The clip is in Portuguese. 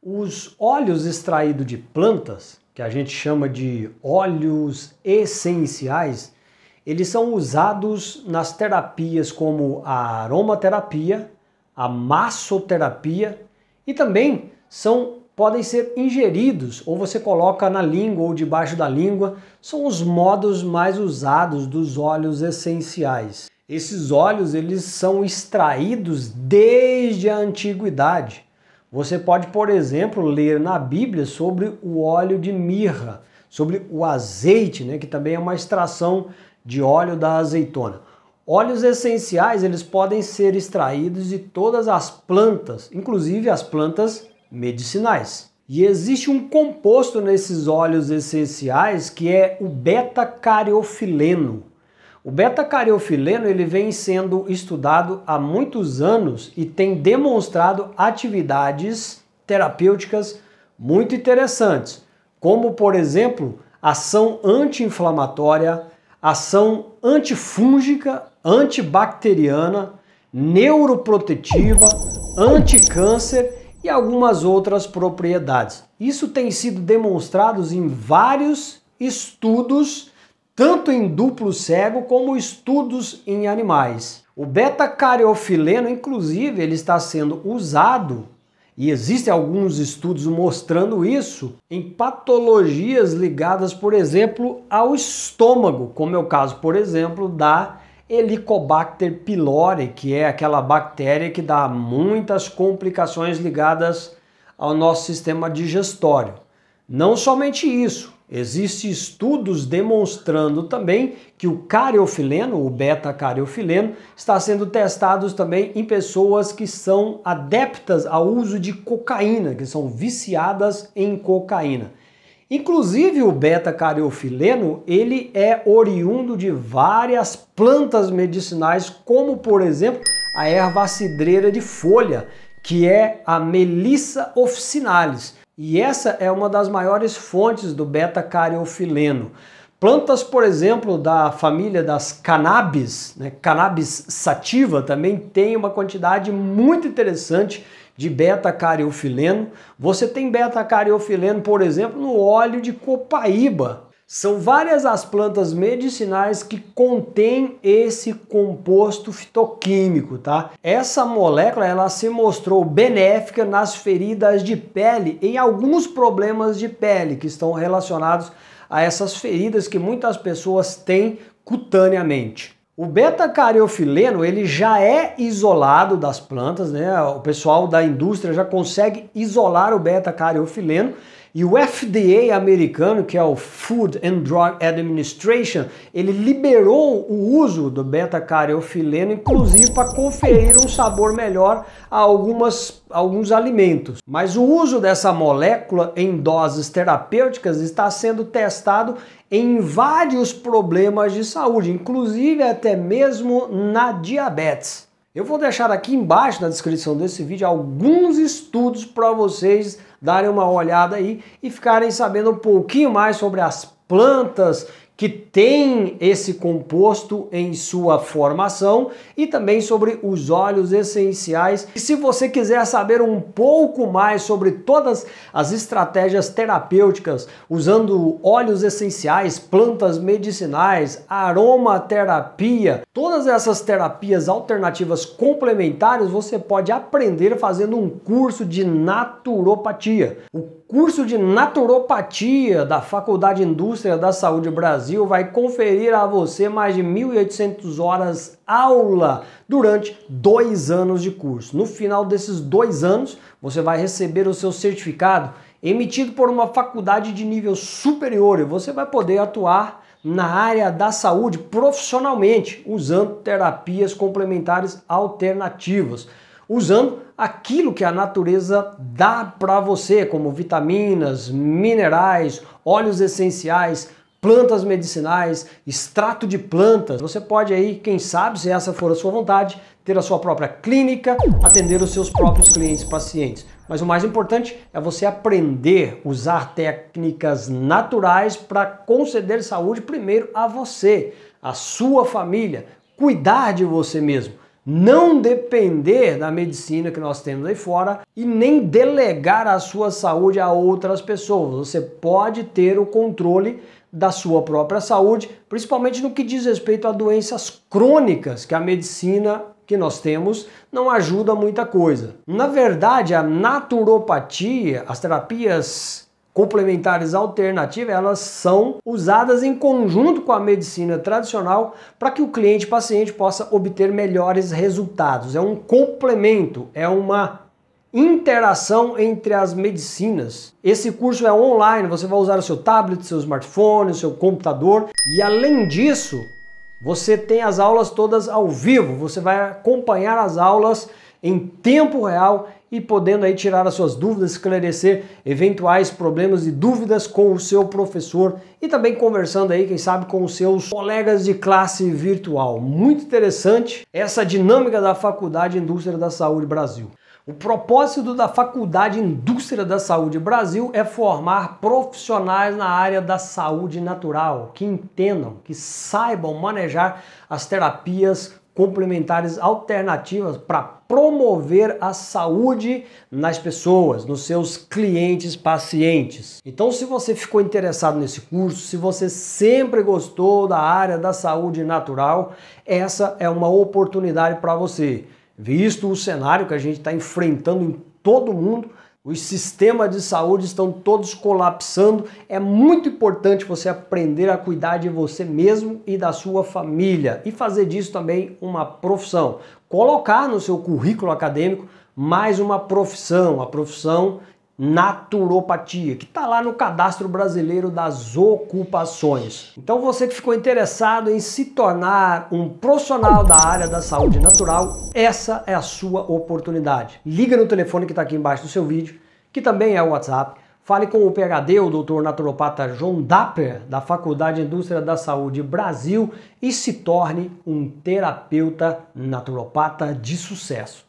Os óleos extraídos de plantas, que a gente chama de óleos essenciais, eles são usados nas terapias como a aromaterapia, a massoterapia e também podem ser ingeridos, ou você coloca na língua ou debaixo da língua, são os modos mais usados dos óleos essenciais. Esses óleos eles são extraídos desde a antiguidade. Você pode, por exemplo, ler na Bíblia sobre o óleo de mirra, sobre o azeite, né, que também é uma extração de óleo da azeitona. Óleos essenciais eles podem ser extraídos de todas as plantas, inclusive as plantas medicinais. E existe um composto nesses óleos essenciais que é o beta-cariofileno. O beta-cariofileno ele vem sendo estudado há muitos anos e tem demonstrado atividades terapêuticas muito interessantes, como por exemplo, ação anti-inflamatória, ação antifúngica, antibacteriana, neuroprotetiva, anticâncer e algumas outras propriedades. Isso tem sido demonstrado em vários estudos, tanto em duplo cego como estudos em animais. O beta-cariofileno, inclusive, ele está sendo usado, e existem alguns estudos mostrando isso, em patologias ligadas, por exemplo, ao estômago, como é o caso, por exemplo, da Helicobacter pylori, que é aquela bactéria que dá muitas complicações ligadas ao nosso sistema digestório. Não somente isso, existem estudos demonstrando também que o cariofileno, o beta-cariofileno, está sendo testado também em pessoas que são adeptas ao uso de cocaína, que são viciadas em cocaína. Inclusive o beta-cariofileno, ele é oriundo de várias plantas medicinais, como por exemplo, a erva cidreira de folha, que é a Melissa officinalis. E essa é uma das maiores fontes do beta-cariofileno. Plantas, por exemplo, da família das cannabis, né? Cannabis sativa, também tem uma quantidade muito interessante de beta-cariofileno. Você tem beta-cariofileno, por exemplo, no óleo de Copaiba. São várias as plantas medicinais que contêm esse composto fitoquímico, tá? Essa molécula, ela se mostrou benéfica nas feridas de pele, em alguns problemas de pele que estão relacionados a essas feridas que muitas pessoas têm cutaneamente. O beta-cariofileno ele já é isolado das plantas, né? O pessoal da indústria já consegue isolar o beta-cariofileno e o FDA americano, que é o Food and Drug Administration, ele liberou o uso do beta-cariofileno, inclusive para conferir um sabor melhor a alguns alimentos. Mas o uso dessa molécula em doses terapêuticas está sendo testado em vários problemas de saúde, inclusive até mesmo na diabetes. Eu vou deixar aqui embaixo na descrição desse vídeo alguns estudos para vocês darem uma olhada aí e ficarem sabendo um pouquinho mais sobre as plantas que têm esse composto em sua formação e também sobre os óleos essenciais. E se você quiser saber um pouco mais sobre todas as estratégias terapêuticas usando óleos essenciais, plantas medicinais, aromaterapia, todas essas terapias alternativas complementares, você pode aprender fazendo um curso de naturopatia. O curso de naturopatia da Faculdade Indústria da Saúde Brasil vai conferir a você mais de 1.800 horas aula durante 2 anos de curso. No final desses 2 anos, você vai receber o seu certificado emitido por uma faculdade de nível superior e você vai poder atuar na área da saúde profissionalmente, usando terapias complementares alternativas, usando aquilo que a natureza dá para você, como vitaminas, minerais, óleos essenciais, plantas medicinais, extrato de plantas. Você pode aí, quem sabe, se essa for a sua vontade, ter a sua própria clínica, atender os seus próprios clientes e pacientes. Mas o mais importante é você aprender a usar técnicas naturais para conceder saúde primeiro a você, a sua família, cuidar de você mesmo. não depender da medicina que nós temos aí fora e nem delegar a sua saúde a outras pessoas. Você pode ter o controle da sua própria saúde, principalmente no que diz respeito a doenças crônicas, que a medicina que nós temos não ajuda muita coisa. Na verdade, a naturopatia, as terapias complementares alternativas, elas são usadas em conjunto com a medicina tradicional para que o cliente paciente possa obter melhores resultados. É um complemento, é uma interação entre as medicinas. Esse curso é online, você vai usar o seu tablet, seu smartphone, o seu computador e, além disso, você tem as aulas todas ao vivo. Você vai acompanhar as aulas em tempo real e podendo aí tirar as suas dúvidas, esclarecer eventuais problemas e dúvidas com o seu professor e também conversando aí, quem sabe, com os seus colegas de classe virtual. Muito interessante essa dinâmica da Faculdade Indústria da Saúde Brasil. O propósito da Faculdade Indústria da Saúde Brasil é formar profissionais na área da saúde natural, que entendam, que saibam manejar as terapias complementares alternativas para promover a saúde nas pessoas, nos seus clientes, pacientes. Então, se você ficou interessado nesse curso, se você sempre gostou da área da saúde natural, essa é uma oportunidade para você. Visto o cenário que a gente está enfrentando em todo o mundo, os sistemas de saúde estão todos colapsando. É muito importante você aprender a cuidar de você mesmo e da sua família e fazer disso também uma profissão. Colocar no seu currículo acadêmico mais uma profissão, a profissão naturopatia, que está lá no Cadastro Brasileiro das Ocupações. Então, você que ficou interessado em se tornar um profissional da área da saúde natural, essa é a sua oportunidade. Liga no telefone que está aqui embaixo do seu vídeo, que também é o WhatsApp. Fale com o PhD, o Dr. Naturopata João Dapper, da Faculdade Indústria da Saúde Brasil, e se torne um terapeuta naturopata de sucesso.